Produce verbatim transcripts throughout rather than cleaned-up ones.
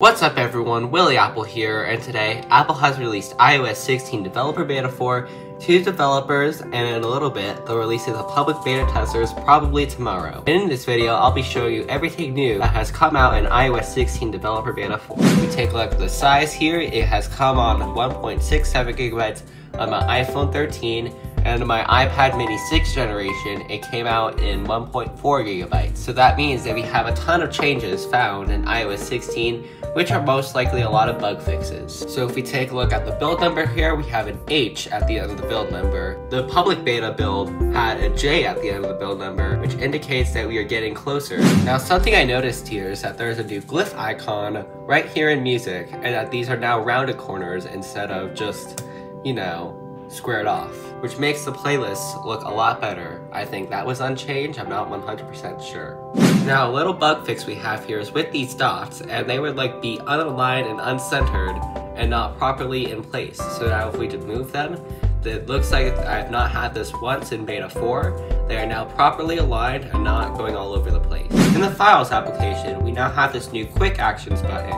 What's up everyone, WilliApple here, and today Apple has released i O S sixteen Developer Beta four to developers, and in a little bit they'll release it to public beta testers probably tomorrow. And in this video I'll be showing you everything new that has come out in i O S sixteen Developer Beta four. If we take a look at the size here, it has come on one point six seven gigabytes on my iPhone thirteen, and my iPad mini sixth generation, it came out in one point four gigabytes. So that means that we have a ton of changes found in i O S sixteen, which are most likely a lot of bug fixes. So if we take a look at the build number here, we have an H at the end of the build number. The public beta build had a J at the end of the build number, which indicates that we are getting closer. Now, something I noticed here is that there is a new glyph icon right here in Music, and that these are now rounded corners instead of just, you know, squared off, which makes the playlist look a lot better. I think that was unchanged, I'm not one hundred percent sure. Now, a little bug fix we have here is with these dots, and they would like be unaligned and uncentered and not properly in place. So now if we did move them, it looks like I've not had this once in beta four. They are now properly aligned and not going all over the place. In the Files application, we now have this new Quick Actions button.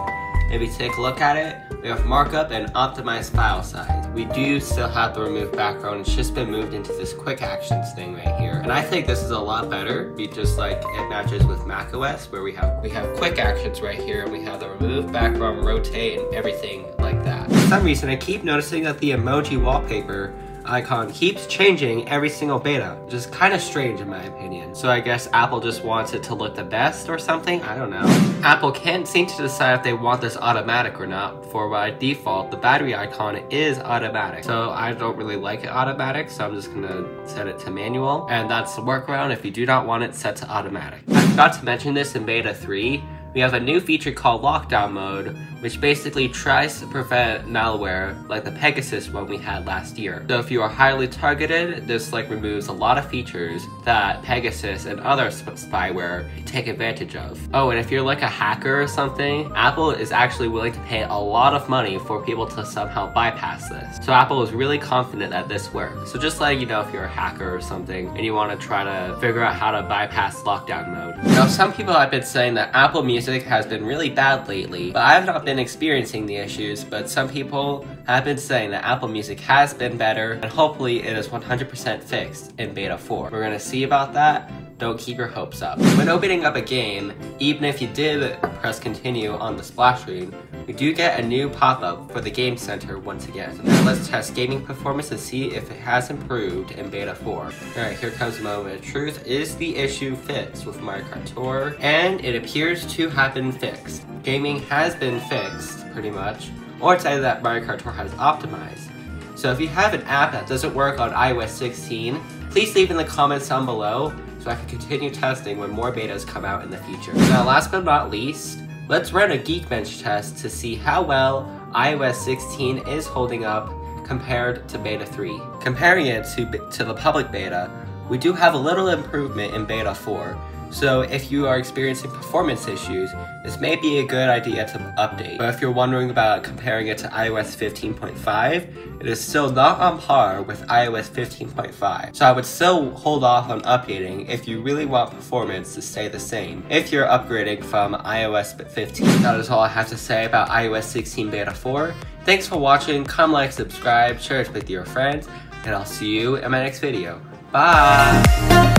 If we take a look at it, we have markup and optimized file size. We do still have the remove background, it's just been moved into this quick actions thing right here. And I think this is a lot better, we just like it matches with macOS, where we have we have quick actions right here, and we have the remove background, rotate, and everything like that. For some reason, I keep noticing that the emoji wallpaper icon keeps changing every single beta, which is kind of strange in my opinion. So I guess Apple just wants it to look the best or something, I don't know. Apple can't seem to decide if they want this automatic or not, for by default the battery icon is automatic. So I don't really like it automatic, so I'm just gonna set it to manual, and that's the workaround if you do not want it set to automatic. I forgot to mention this in beta three. We have a new feature called Lockdown Mode, which basically tries to prevent malware like the Pegasus one we had last year. So if you are highly targeted, this like removes a lot of features that Pegasus and other spyware take advantage of. Oh, and if you're like a hacker or something, Apple is actually willing to pay a lot of money for people to somehow bypass this. So Apple is really confident that this works. So just letting you know if you're a hacker or something and you want to try to figure out how to bypass Lockdown Mode. Now, some people have been saying that Apple Music Music has been really bad lately, but I have not been experiencing the issues, but some people have been saying that Apple Music has been better, and hopefully it is one hundred percent fixed in beta four. We're gonna see about that. Don't keep your hopes up. When opening up a game, even if you did press continue on the splash screen, we do get a new pop-up for the Game Center once again. So now let's test gaming performance and see if it has improved in beta four. Alright, here comes the moment of truth. Is the issue fixed with Mario Kart Tour? And it appears to have been fixed. Gaming has been fixed, pretty much, or it's either that Mario Kart Tour has optimized. So if you have an app that doesn't work on i O S sixteen, please leave in the comments down below, so I can continue testing when more betas come out in the future. Now, last but not least, let's run a Geekbench test to see how well i O S sixteen is holding up compared to beta three. Comparing it to, to the public beta, we do have a little improvement in beta four, so if you are experiencing performance issues, this may be a good idea to update. But if you're wondering about comparing it to i O S fifteen point five, it is still not on par with i O S fifteen point five. So I would still hold off on updating if you really want performance to stay the same, if you're upgrading from i O S fifteen. That is all I have to say about i O S sixteen beta four. Thanks for watching, come like, subscribe, share it with your friends, and I'll see you in my next video. Bye!